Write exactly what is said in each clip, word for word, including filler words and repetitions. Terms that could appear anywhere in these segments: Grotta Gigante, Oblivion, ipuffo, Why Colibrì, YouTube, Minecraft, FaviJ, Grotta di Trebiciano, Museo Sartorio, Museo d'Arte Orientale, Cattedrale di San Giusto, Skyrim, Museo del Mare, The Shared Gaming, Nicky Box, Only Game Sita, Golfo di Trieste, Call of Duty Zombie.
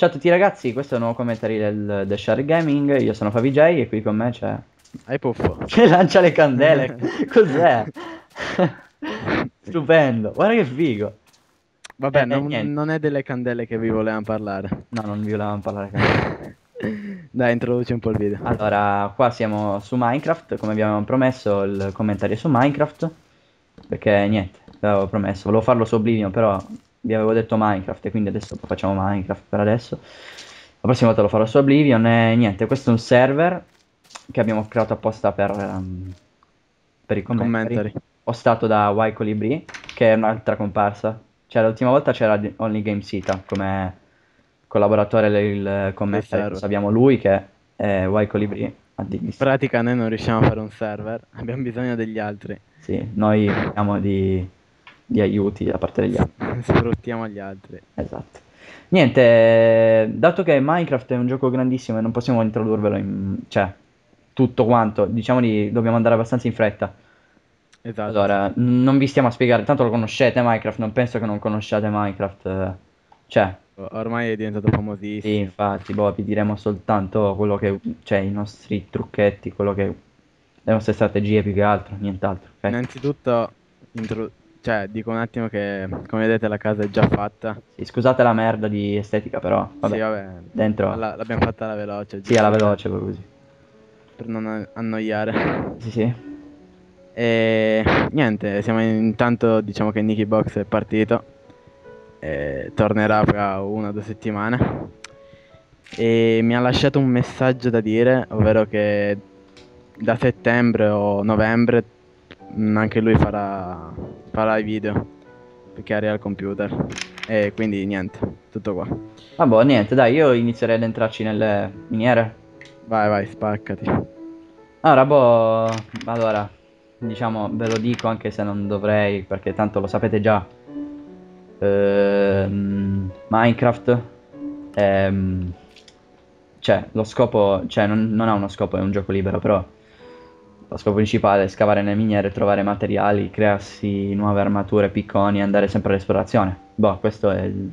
Ciao a tutti ragazzi, questo è un nuovo commentary del The Shared Gaming, io sono FaviJ e qui con me c'è... Hai puffo! Che lancia le candele! Cos'è? Stupendo, guarda che figo! Vabbè, eh, non, eh, non è delle candele che vi volevamo parlare. No, non vi volevamo parlare candele. Dai, introduci un po' il video. Allora, qua siamo su Minecraft, come vi avevamo promesso il commentario su Minecraft. Perché niente, l'avevo promesso, volevo farlo su Oblivion però... vi avevo detto Minecraft e quindi adesso facciamo Minecraft per adesso. La prossima volta lo farò su Oblivion e niente, questo è un server che abbiamo creato apposta per, um, per i commentari. Hostato da Why Colibrì, che è un'altra comparsa. Cioè l'ultima volta c'era Only Game Sita come collaboratore del commentary. Abbiamo lui che è Why Colibrì. In pratica noi non riusciamo a fare un server, abbiamo bisogno degli altri. Sì, noi abbiamo di... di aiuti da parte degli altri. Sfruttiamo gli altri. Esatto. Niente, dato che Minecraft è un gioco grandissimo e non possiamo introdurvelo in... cioè, tutto quanto, diciamo di... dobbiamo andare abbastanza in fretta. Esatto. Allora, non vi stiamo a spiegare, tanto lo conoscete Minecraft, non penso che non conosciate Minecraft. Cioè... ormai è diventato famosissimo. Sì, infatti, boh, vi diremo soltanto quello che... cioè, i nostri trucchetti, quello che... le nostre strategie più che altro, nient'altro. Okay? Innanzitutto... intro... cioè, dico un attimo che, come vedete, la casa è già fatta. Sì, scusate la merda di estetica, però. Vabbè, sì, vabbè. Dentro. La, l'abbiamo fatta alla veloce. Sì, alla veloce, proprio così. Per non annoiare. Sì, sì. E niente, siamo in, intanto, diciamo che Nicky Box è partito. E tornerà fra una o due settimane. E mi ha lasciato un messaggio da dire, ovvero che da settembre o novembre anche lui farà, farà i video, perché arriva al computer. E quindi niente, tutto qua. Ah boh, niente, dai, io inizierei ad entrarci nelle miniere. Vai, vai, spaccati. Allora, boh, allora, diciamo, ve lo dico anche se non dovrei, perché tanto lo sapete già. Ehm, Minecraft ehm, cioè, lo scopo, cioè, non, non ha uno scopo, è un gioco libero, però lo scopo principale è scavare nelle miniere, trovare materiali, crearsi nuove armature, picconi e andare sempre all'esplorazione. Boh, questo è il...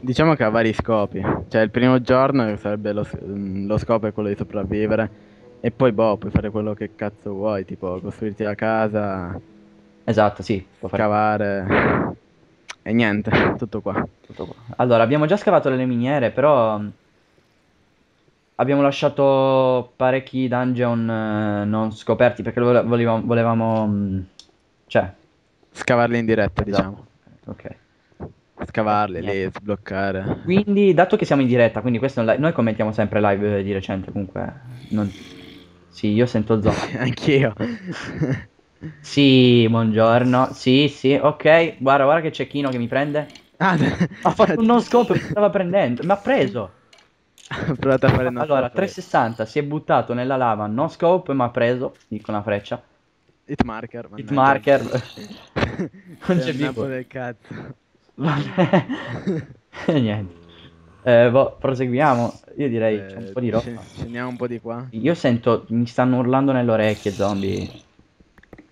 diciamo che ha vari scopi. Cioè il primo giorno sarebbe lo, lo scopo è quello di sopravvivere. E poi boh, puoi fare quello che cazzo vuoi, tipo costruirti la casa. Esatto, sì, scavare. E niente, tutto qua. tutto qua Allora, abbiamo già scavato le miniere, però... abbiamo lasciato parecchi dungeon eh, non scoperti perché volevamo, volevamo mh, cioè... scavarli in diretta, diciamo. Ok. Scavarli, lì, sbloccare. Quindi, dato che siamo in diretta, quindi questo è un live... noi commentiamo sempre live eh, di recente, comunque... non... sì, io sento zombie. Anch'io. Sì, buongiorno. Sì, sì, ok. Guarda, guarda che c'è Chino che mi prende. Ah, ha fatto un non scopo, mi stava prendendo. Mi ha preso. Provate a fare allora trecentosessanta si è buttato nella lava, no scope, ma ha preso con la freccia hit marker, hit marker. Non c'è più del cazzo. Vabbè. Niente, eh, boh, proseguiamo, io direi eh, c'è un po' di roba, scendiamo un po' di qua. Io sento, mi stanno urlando nelle orecchie zombie.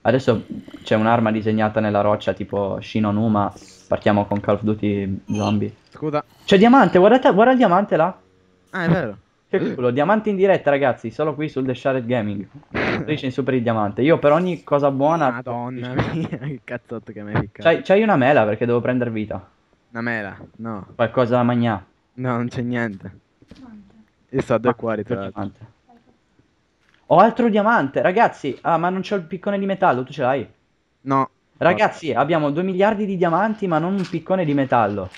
Adesso c'è un'arma disegnata nella roccia tipo Shinonuma. Partiamo con Call of Duty Zombie. Scusa, c'è diamante, guardate, guarda il diamante là. Ah, è vero. Che culo, diamante in diretta ragazzi, solo qui sul The Shared Gaming. Dice in super il diamante. Io per ogni cosa buona... Madonna mia, che cazzotto che mi hai piccato. C'hai una mela perché devo prendere vita. Una mela? No. Qualcosa da mangiare? No, non c'è niente. Io sto a due ah, cuori tra l'altro. Ho altro diamante, ragazzi. Ah, ma non c'ho il piccone di metallo, tu ce l'hai? No. Ragazzi, no. Abbiamo due miliardi di diamanti ma non un piccone di metallo.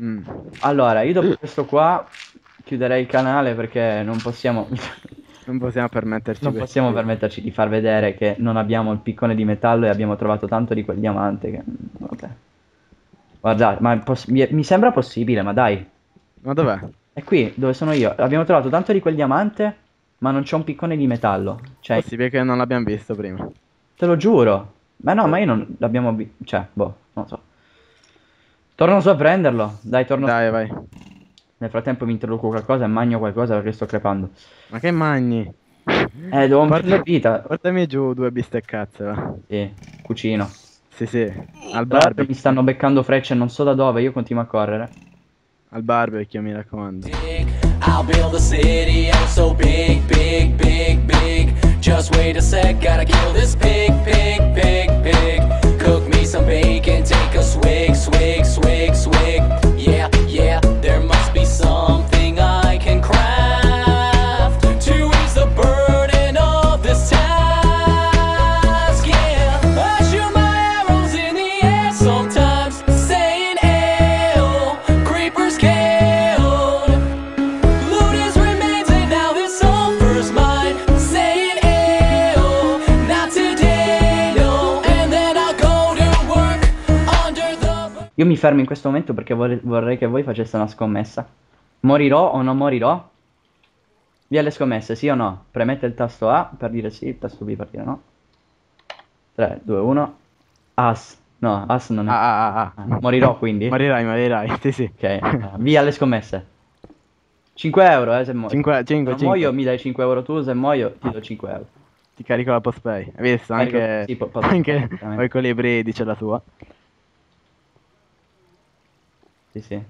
Mm. Allora, io dopo questo qua... chiuderei il canale perché non possiamo non possiamo permetterci non possiamo permetterci di far vedere che non abbiamo il piccone di metallo e abbiamo trovato tanto di quel diamante che... vabbè. Guardate, ma mi sembra possibile, ma dai, ma dov'è? È qui dove sono io, abbiamo trovato tanto di quel diamante ma non c'è un piccone di metallo, cioè è possibile che non l'abbiamo visto prima, te lo giuro. Ma no, ma io non l'abbiamo visto, cioè boh, non lo so. Torno su a prenderlo, dai, torno dai su... vai. Nel frattempo mi introduco qualcosa e magno qualcosa perché sto crepando. Ma che magni? Eh, devo mettere vita. Portami giù due bisteccazze, va. Sì, cucino. Sì, sì, al barbecue. Mi stanno beccando frecce non so da dove, io continuo a correre. Al barbecue, mi raccomando. I'll build a city, I'm so big, big, big, big. Just wait a sec, gotta kill this pig, pig, pig, pig. Cook me some bacon, take a swig, swig, swig, swig. Yeah, yeah, there must be something I can craft to ease the burden of this task. Yeah, I shoot my arrows in the air sometimes, saying hail, creepers killed. Loot is remains and now this offer's mine, saying hail, not today, no. And then I'll go to work under the... Io mi fermo in questo momento perché vorrei, vorrei che voi faceste una scommessa. Morirò o non morirò? Via le scommesse, sì o no? Premete il tasto A per dire sì, il tasto B per dire no. tre, due, uno. As. No, as non è. Ah, ah, ah, ah. Morirò quindi? Morirai, morirai, sì, sì. Ok, eh, via le scommesse. cinque euro, eh, se muoio. cinque, cinque, Se muoio mi dai cinque euro tu, se muoio ti do cinque euro. Ti carico la postpay. Hai visto? Carico- Anche, sì, po- posso- anche veramente. Why Colibrì dice la sua. Sì, sì.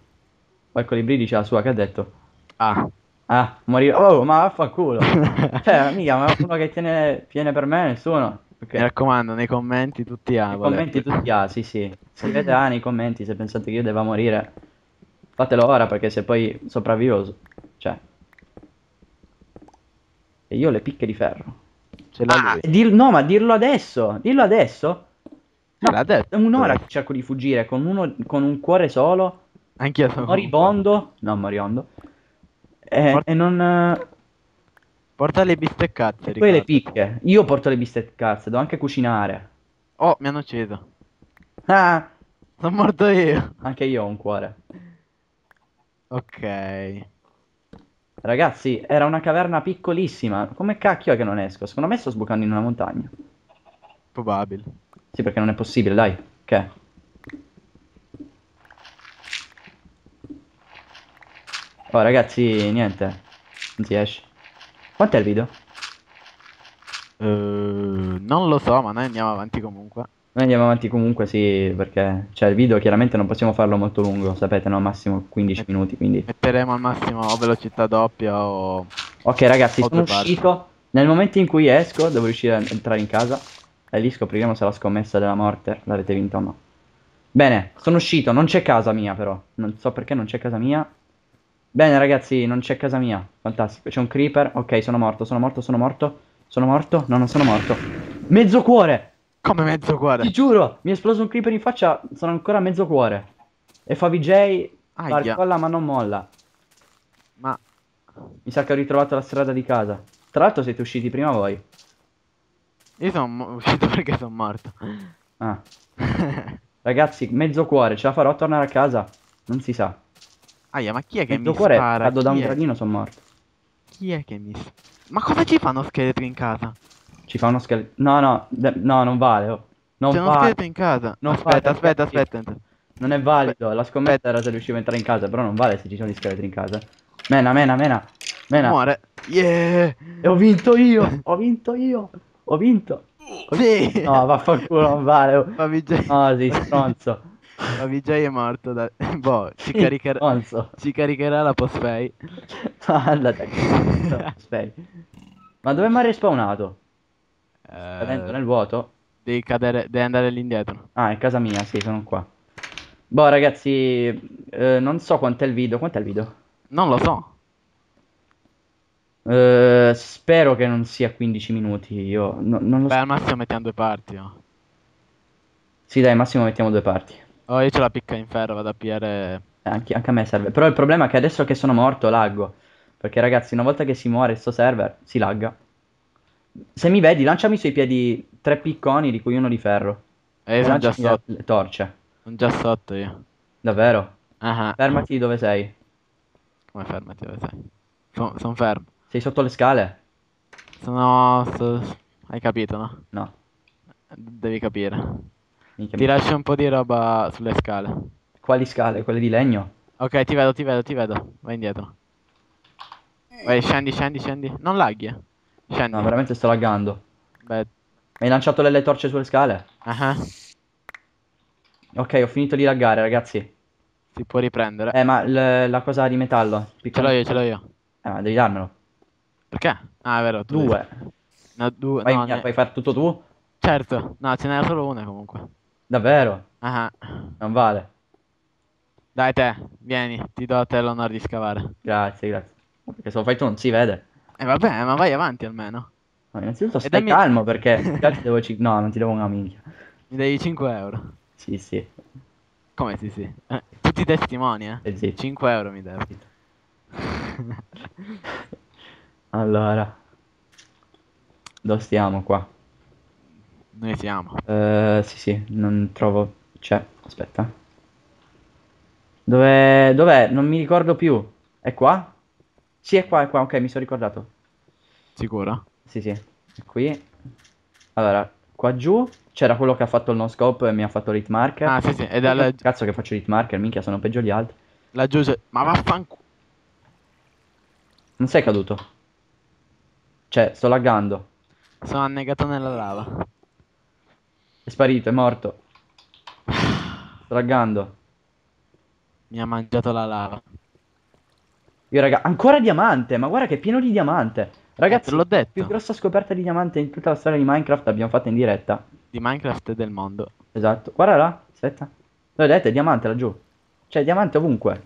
Why Colibrì dice la sua, che ha detto? Ah, Ah, morirò. Oh, ma vaffanculo. Cioè, mica, ma uno che tiene, tiene per me nessuno. Ok. Mi raccomando, nei commenti tutti A. Nei commenti tutti A, sì sì. Scrivete A nei commenti se pensate che io debba morire. Fatelo ora perché se poi sopravvivo... s- Cioè... E io ho le picche di ferro. Ce l'ha Ah, lui. dir- no, ma dirlo adesso! Dirlo adesso! Ma l'ha detto. è un'ora che cerco di fuggire con, uno, con un cuore solo, Anch'io sono moribondo. No, moriondo. E, Mor- e non... eh, Porta le bisteccate, E poi le Riccardo. picche. Io porto le bisteccazze, devo anche cucinare. Oh, mi hanno ucciso. Ah, Sono morto io. anche io ho un cuore. Ok. Ragazzi, era una caverna piccolissima. Come cacchio è che non esco? Secondo me sto sbucando in una montagna. Probabile. Sì, perché non è possibile, dai. Che? Oh, ragazzi, niente. Non si esce. Quanto è il video? Eh, non lo so, ma noi andiamo avanti comunque. Noi andiamo avanti comunque, sì, perché... Cioè, il video chiaramente non possiamo farlo molto lungo, sapete, no? Massimo quindici minuti, quindi... Metteremo al massimo o velocità doppia o... Ok ragazzi, sono Oltre parte. uscito. Nel momento in cui esco devo riuscire a entrare in casa e lì scopriremo se la scommessa della morte l'avete vinta o no. Bene, sono uscito, non c'è casa mia però. Non so perché non c'è casa mia. Bene ragazzi, non c'è casa mia. Fantastico, c'è un creeper. Ok, sono morto, sono morto, sono morto. Sono morto? No, non sono morto. Mezzo cuore! Come mezzo Ti cuore. giuro, mi è esploso un creeper in faccia, sono ancora a mezzo cuore. E FaviJ Aia. parcolla ma non molla. Ma Mi sa che ho ritrovato la strada di casa. Tra l'altro siete usciti prima voi. io sono mo- uscito perché sono morto. Ah. Ragazzi, mezzo cuore, ce la farò a tornare a casa? Non si sa. Aia, ma chi è che Mezzo mi cuore, spara? cado da un chi, è? gradino, sono morto. chi è che mi spara? Ma cosa ci fanno scheletri in casa? Ci fa uno scheletro. No, no, de- no, non vale. oh. Non C'è uno vale. scheletro in casa. Non aspetta, vale, aspetta, ragazzi. aspetta. Non è valido. La scommessa era se riuscivo a entrare in casa, però non vale se ci sono gli scheletri in casa. Mena, mena, mena. Mena. Muore. Yeah. E ho vinto io. Ho vinto io. Ho vinto. Sì. No, vaffanculo, non vale. oh. FaviJ. No, sei stronzo. FaviJ è morto. da- Boh, ci caricherà. Stronzo. Ci caricherà la postpay. No, andate a cazzo. Aspetta. Ma dove mi ha respawnato? Cadendo nel Eh, vuoto? devi cadere, devi andare all'indietro. Ah, è casa mia, sì, sono qua. Boh, ragazzi, eh, non so quant'è il video. Quant'è il video? Non lo so. Eh, spero che non sia quindici minuti. Io no- non lo Beh, so. al massimo mettiamo due parti. Oh, Sì, dai, massimo mettiamo due parti. Oh, io ce la picca in ferro, vado a pigliare. Eh, Anche, anche a me serve. Però il problema è che adesso che sono morto laggo. Perché, ragazzi, una volta che si muore sto server, si lagga. Se mi vedi, lanciami sui piedi tre picconi, di cui uno di ferro. Eh, sono già Lanciami le, sotto. le torce. Sono già sotto io. Davvero? Ah, ah. Fermati dove sei. Come fermati dove sei? Sono fermo. Sei sotto le scale? Sono. so- Hai capito, no? No. Devi capire. Minchia, Ti mi- lascio un po' di roba sulle scale. Quali scale? Quelle di legno? Ok, ti vedo, ti vedo, ti vedo. Vai indietro. Vai, scendi, scendi, scendi. Non laghi. eh. Scendi. No, veramente sto laggando. Beh, Mi hai lanciato le, le torce sulle scale? ah ah. Ok, ho finito di laggare, ragazzi. Si può riprendere. Eh, ma la cosa di metallo. Ce l'ho io, ce l'ho io. Eh, ma devi darmelo. Perché? Ah, è vero. Tu due. Devi... No, due. Vai, no, mia, ne... puoi fare tutto tu? Certo. No, ce n'era solo una comunque. Davvero? Ah. Non vale. Dai te, vieni, ti do a te l'onore di scavare. Grazie, grazie. Perché se lo fai tu non si vede. E eh, vabbè, ma vai avanti almeno. No, innanzitutto stai dammi... calmo perché ti devo ci... No, non ti devo una minchia. Mi devi cinque euro. Sì, sì. Come sì, sì? Eh, tutti i testimoni, eh? Eh sì. cinque euro mi devi. Allora. Dove stiamo qua? Noi siamo. Uh, sì, sì, non trovo... Cioè, aspetta. Dov'è? Dov'è? Non mi ricordo più. È qua? Sì, è qua, è qua, ok, mi sono ricordato. Sicuro? Sì, sì, è qui. Allora, qua giù c'era quello che ha fatto il no scope e mi ha fatto l'hit marker. Ah, sì, sì, è dalla... Cazzo che faccio l'hit marker, minchia, sono peggio gli altri. Laggiù se... Ma vaffanculo. Non sei caduto? Cioè, sto laggando. Sono annegato nella lava. È sparito, è morto. Sto laggando. Mi ha mangiato la lava. Io raga, ancora diamante, ma guarda che è pieno di diamante. Ragazzi, eh, l'ho detto. Più grossa scoperta di diamante in tutta la storia di Minecraft l'abbiamo fatta in diretta. Di Minecraft e del mondo. Esatto, guarda là, aspetta. Lo vedete, è diamante laggiù. Cioè, diamante ovunque.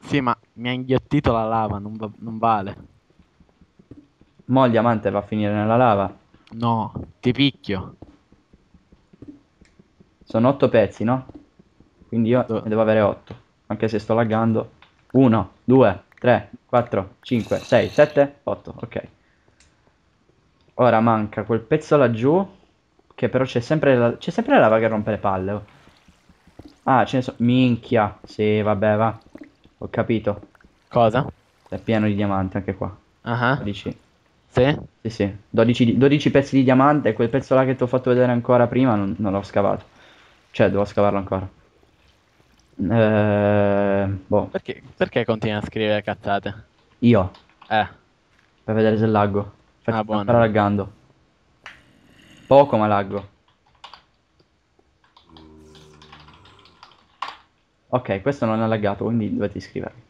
Sì, ma mi ha inghiottito la lava, non, va non vale. Mo' il diamante va a finire nella lava. No, ti picchio. Sono otto pezzi, no? Quindi io ne devo avere otto. Anche se sto laggando. uno, due, tre, quattro, cinque, sei, sette, otto. Ok. Ora manca quel pezzo laggiù. Che però c'è sempre la... C'è sempre la lava che rompe le palle. Oh. Ah, ce ne sono... Minchia. Sì, vabbè, va. Ho capito. Cosa? È pieno di diamante anche qua. Ah. Uh-huh. dodici. Sì? Sì, sì. dodici, dodici pezzi di diamante. Quel pezzo là che ti ho fatto vedere ancora prima non, non l'ho scavato. Cioè, devo scavarlo ancora. Eh, boh. Perché, perché continui a scrivere cazzate? Io? Eh. Per vedere se laggo. Faccio ah, buono. Sto laggando. Poco ma laggo. Ok, questo non ha laggato, quindi dovete iscrivervi.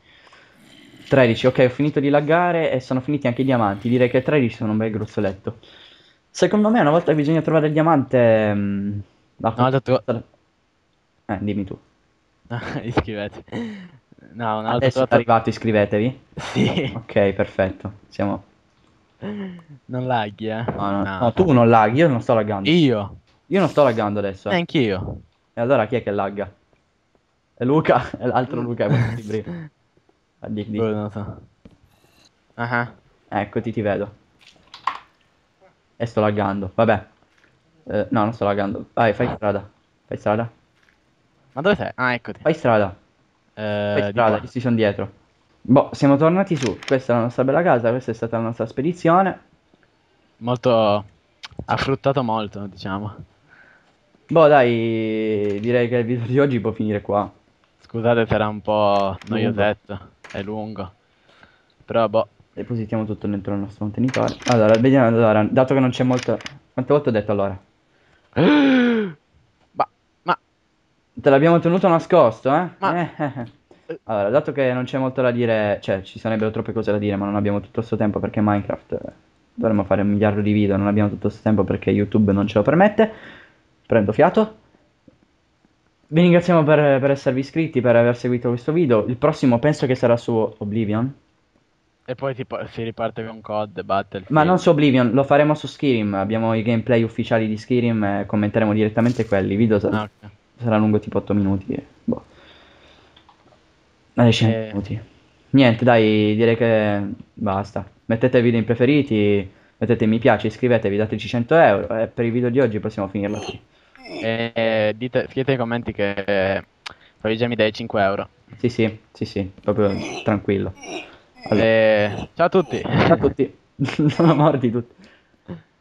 tredici, ok, ho finito di laggare e sono finiti anche i diamanti. Direi che tredici sono un bel gruzzoletto. Secondo me una volta che bisogna trovare il diamante... Mh, la no, dato... Eh, dimmi tu. No, iscrivetevi. No, un'altra adesso volta... è arrivato, iscrivetevi. Sì. Ok, perfetto. Siamo... Non laghi, eh? No, no, no. No, tu non laghi, io non sto laggando. Io? Io non sto laggando adesso. Eh. Anch'io. E allora chi è che lagga? È Luca, è l'altro Luca. Ah, di, di. Non so. Uh-huh. Eccoti, ti vedo. E sto laggando, vabbè. Eh, no, non sto laggando. Vai, fai strada. Fai strada. Ma dove sei? Ah, eccoti. Fai strada. Eh, Fai strada, questi sono dietro. Boh, siamo tornati su. Questa è la nostra bella casa, questa è stata la nostra spedizione. Molto... Ha fruttato molto, diciamo. Boh, dai, direi che il video di oggi può finire qua. Scusate, sarà un po' noiosetto. È lungo. Però, boh. Depositiamo tutto dentro il nostro contenitore. Allora, vediamo, allora, dato che non c'è molto... Quante volte ho detto allora? Te l'abbiamo tenuto nascosto, eh? Ma... eh? Allora, dato che non c'è molto da dire, cioè ci sarebbero troppe cose da dire, ma non abbiamo tutto questo tempo perché Minecraft eh, dovremmo fare un miliardo di video, non abbiamo tutto questo tempo perché YouTube non ce lo permette. Prendo fiato. Vi ringraziamo per, per esservi iscritti, per aver seguito questo video. Il prossimo penso che sarà su Oblivion. E poi si, si riparte con C O D, Battlefield. Ma non su Oblivion, lo faremo su Skyrim. Abbiamo i gameplay ufficiali di Skyrim e commenteremo direttamente quelli. Video sarà... Ah, okay. Sarà lungo tipo otto minuti. Eh. Boh. Alle cinque eh. minuti. Niente, dai, direi che basta. Mettete i video in preferiti, mettete mi piace, iscrivetevi, dateci cento euro. E per il video di oggi possiamo finirlo qui. Eh, dite, scrivete nei commenti che FaviJ mi dai cinque euro. Sì, sì, sì, sì, proprio tranquillo. Allora. Eh, ciao a tutti. Ciao a tutti. Sono morti tutti.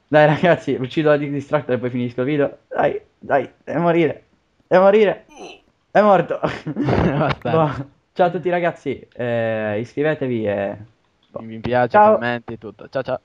Dai ragazzi, uccido la distractor e poi finisco il video. Dai, dai, devo morire. Devo morire, è morto. Boh. Ciao a tutti ragazzi, eh, iscrivetevi e boh. Mi piace, ciao. Commenti, tutto. Ciao ciao.